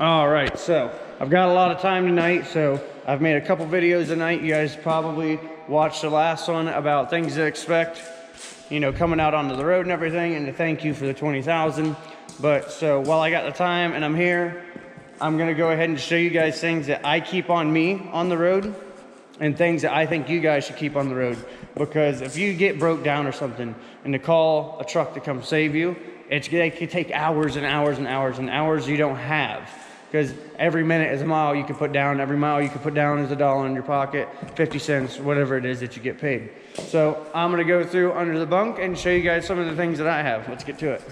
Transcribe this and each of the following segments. All right, so I've got a lot of time tonight, so I've made a couple videos tonight. You guys probably watched the last one about things to expect, you know, coming out onto the road and everything, and to thank you for the 20,000. But so while I got the time and I'm here, I'm gonna go ahead and show you guys things that I keep on me on the road and things that I think you guys should keep on the road. Because if you get broke down or something and to call a truck to come save you, it could take hours and hours and hours and hours you don't have. Because every minute is a mile you can put down, every mile you can put down is a dollar in your pocket, 50 cents, whatever it is that you get paid. So I'm gonna go through under the bunk and show you guys some of the things that I have. Let's get to it.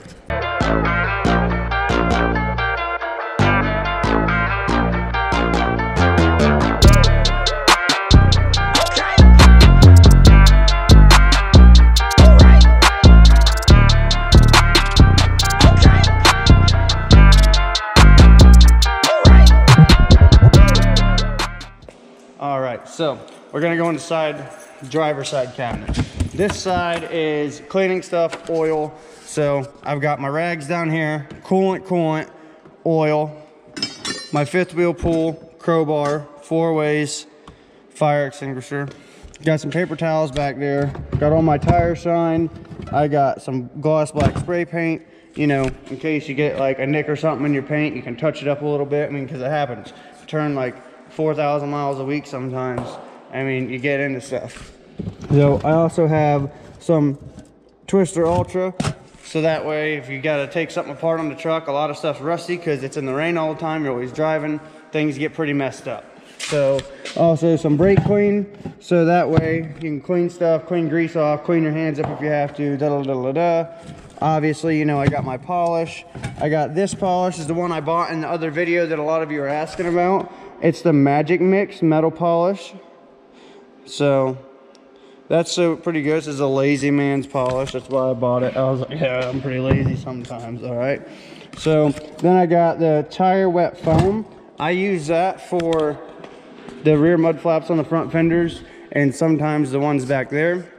So we're gonna go inside driver's side cabinet. This side is cleaning stuff, oil. So I've got my rags down here, coolant, oil, my fifth wheel pull, crowbar, four ways, fire extinguisher. Got some paper towels back there. Got all my tire shine. I got some gloss black spray paint, you know, in case you get like a nick or something in your paint, you can touch it up a little bit. I mean, cause it happens. Turn like 4,000 miles a week sometimes. I mean, you get into stuff. So I also have some Twister Ultra, so that way if you gotta take something apart on the truck, a lot of stuff's rusty because it's in the rain all the time, you're always driving, things get pretty messed up. So also some brake clean, so that way you can clean stuff, clean grease off, clean your hands up if you have to, Obviously, you know, I got my polish. I got this polish, is the one I bought in the other video that a lot of you are asking about. It's the Magic Mix metal polish. So that's pretty good. This is a lazy man's polish. That's why I bought it. I was like, yeah, I'm pretty lazy sometimes, all right? So then I got the tire wet foam. I use that for the rear mud flaps on the front fenders and sometimes the ones back there.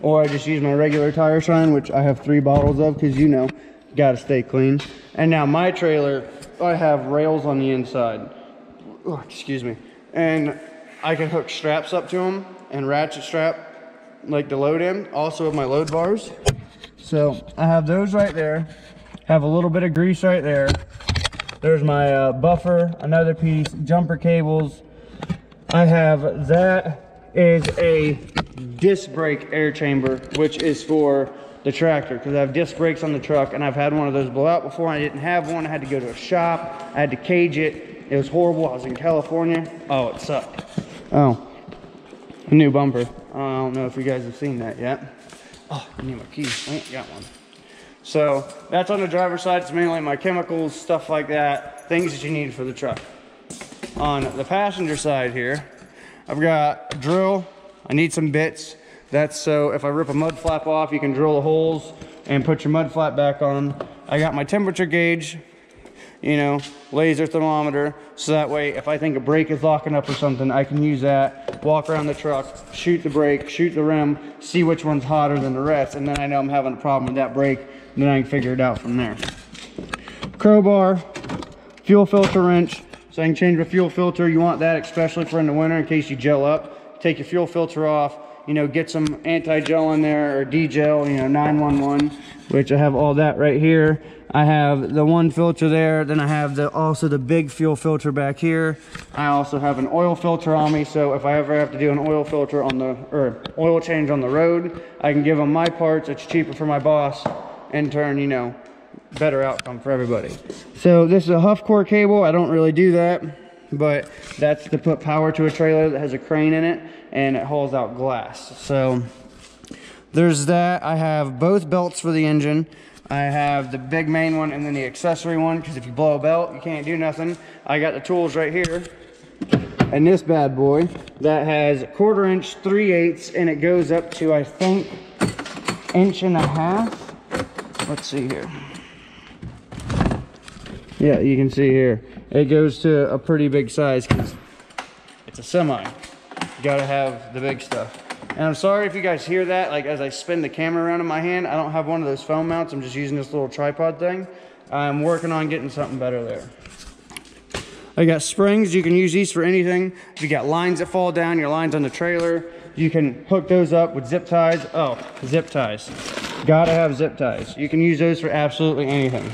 Or I just use my regular tire shine, which I have 3 bottles of because, you know, gotta stay clean. And now my trailer, I have rails on the inside. Oh, excuse me. And I can hook straps up to them and ratchet strap like the load end, also with my load bars. So I have those right there, have a little bit of grease right there. There's my buffer, another piece, jumper cables. I have, that is a disc brake air chamber, which is for the tractor, because I have disc brakes on the truck and I've had one of those blow out before. I didn't have one, I had to go to a shop, I had to cage it. It was horrible. I was in California. Oh, it sucked. Oh, a new bumper. I don't know if you guys have seen that yet. Oh, I need my keys. I ain't got one. So that's on the driver's side. It's mainly my chemicals, stuff like that, things that you need for the truck. On the passenger side here, I've got a drill. I need some bits. That's so if I rip a mud flap off, you can drill the holes and put your mud flap back on. I got my temperature gauge, you know, laser thermometer, so that way if I think a brake is locking up or something, I can use that, walk around the truck, shoot the brake, shoot the rim, see which one's hotter than the rest, and then I know I'm having a problem with that brake, and then I can figure it out from there. Crowbar, fuel filter wrench, so I can change my fuel filter. You want that especially for in the winter in case you gel up. Take your fuel filter off, you know, get some anti-gel in there, or D-gel, you know, 911, which I have all that right here. I have the one filter there, then I have also the big fuel filter back here. I also have an oil filter on me, so if I ever have to do an oil filter on the, or oil change on the road, I can give them my parts. It's cheaper for my boss, in turn, you know, better outcome for everybody. So this is a Huffcore cable. I don't really do that, but that's to put power to a trailer that has a crane in it and it hauls out glass. So there's that. I have both belts for the engine. I have the big main one and then the accessory one, because if you blow a belt, you can't do nothing. I got the tools right here. And this bad boy, that has 1/4 inch, 3/8, and it goes up to, I think, 1.5 inches. Let's see here. Yeah, you can see here. It goes to a pretty big size because it's a semi. You gotta have the big stuff. And I'm sorry if you guys hear that, like as I spin the camera around in my hand, I don't have one of those phone mounts. I'm just using this little tripod thing. I'm working on getting something better there. I got springs, you can use these for anything. You got lines that fall down, your lines on the trailer. You can hook those up with zip ties. Oh, zip ties. Gotta have zip ties. You can use those for absolutely anything.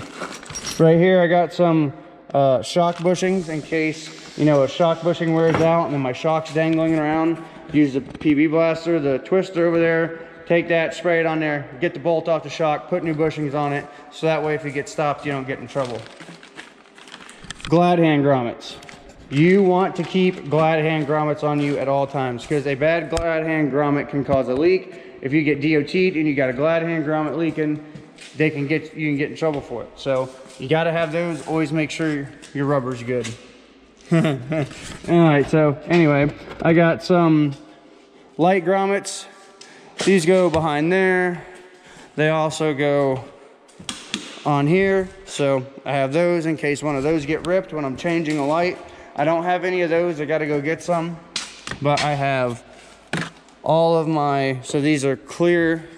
Right here, I got some shock bushings in case, you know, a shock bushing wears out and then my shock's dangling around. Use the PB blaster, the Twister over there. Take that, spray it on there, get the bolt off the shock, put new bushings on it, so that way if you get stopped, you don't get in trouble. Glad hand grommets. You want to keep glad hand grommets on you at all times, because a bad glad hand grommet can cause a leak. If you get DOT'd and you got a glad hand grommet leaking, you can get in trouble for it. So you got to have those. Always make sure your rubber's good. All right, so anyway, I got some light grommets. These go behind there. They also go on here. So I have those in case one of those get ripped when I'm changing a light. I don't have any of those. I got to go get some. But I have all of my, so these are clear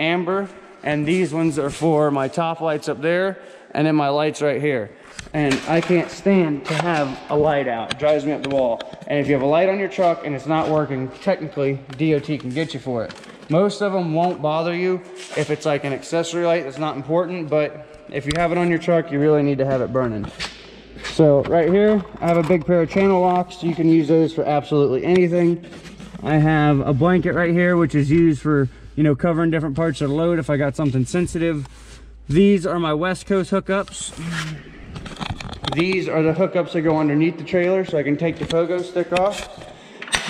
amber. And these ones are for my top lights up there and then my lights right here. And I can't stand to have a light out. It drives me up the wall. And if you have a light on your truck and it's not working, technically DOT can get you for it. Most of them won't bother you if it's like an accessory light that's not important, but if you have it on your truck, you really need to have it burning. So right here, I have a big pair of channel locks. You can use those for absolutely anything. I have a blanket right here, which is used for, you know, covering different parts of the load if I got something sensitive. These are my West Coast hookups. These are the hookups that go underneath the trailer, so I can take the pogo stick off.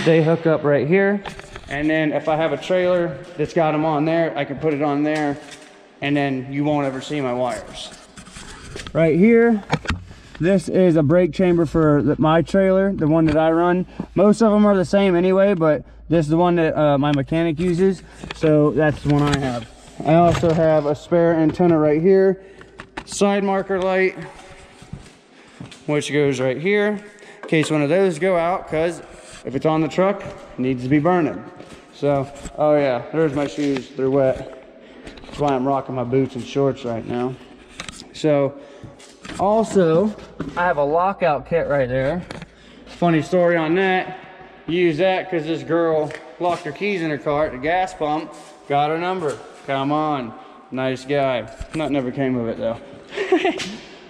They hook up right here. And then if I have a trailer that's got them on there, I can put it on there, and then you won't ever see my wires. Right here, this is a brake chamber for my trailer, the one that I run. Most of them are the same anyway, but this is the one that my mechanic uses, so that's the one I have. I also have a spare antenna right here, side marker light, which goes right here in case one of those go out, because if it's on the truck, it needs to be burning. So, oh yeah, there's my shoes, they're wet. That's why I'm rocking my boots and shorts right now. So, also, I have a lockout kit right there. Funny story on that. Use that because this girl locked her keys in her car at the gas pump, got her number. Come on, nice guy. Nothing ever came of it though.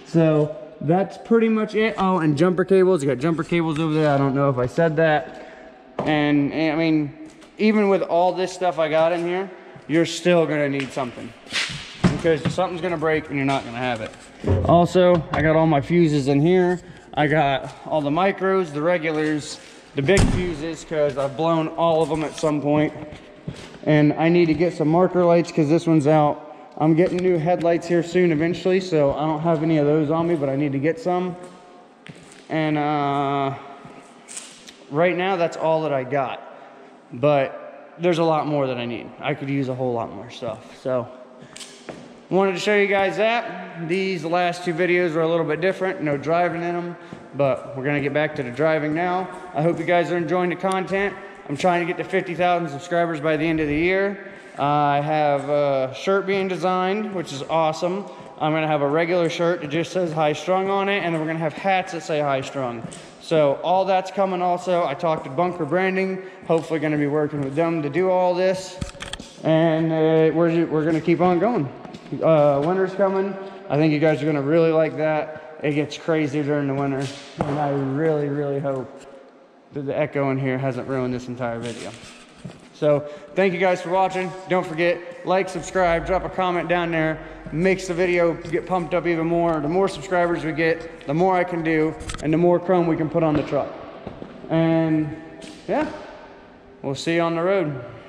So, that's pretty much it. Oh, and jumper cables. You got jumper cables over there. I don't know if I said that. And I mean, even with all this stuff I got in here, you're still gonna need something, because something's gonna break and you're not gonna have it. Also, I got all my fuses in here. I got all the micros, the regulars, the big fuses, because I've blown all of them at some point. And I need to get some marker lights because this one's out. I'm getting new headlights here soon eventually, so I don't have any of those on me, but I need to get some. And right now, that's all that I got. But there's a lot more that I need. I could use a whole lot more stuff. So, wanted to show you guys that. These last two videos were a little bit different, no driving in them, but we're gonna get back to the driving now. I hope you guys are enjoying the content. I'm trying to get to 50,000 subscribers by the end of the year. I have a shirt being designed, which is awesome. I'm gonna have a regular shirt that just says High Strung on it, and then we're gonna have hats that say High Strung. So all that's coming also. I talked to Bunker Branding, hopefully gonna be working with them to do all this. And we're gonna keep on going. Winter's coming. I think you guys are gonna really like that. It gets crazy during the winter, and I really, really hope that the echo in here hasn't ruined this entire video. So thank you guys for watching. Don't forget, like, subscribe, drop a comment down there. Makes the video get pumped up even more. The more subscribers we get, the more I can do, and the more chrome we can put on the truck. And yeah, we'll see you on the road.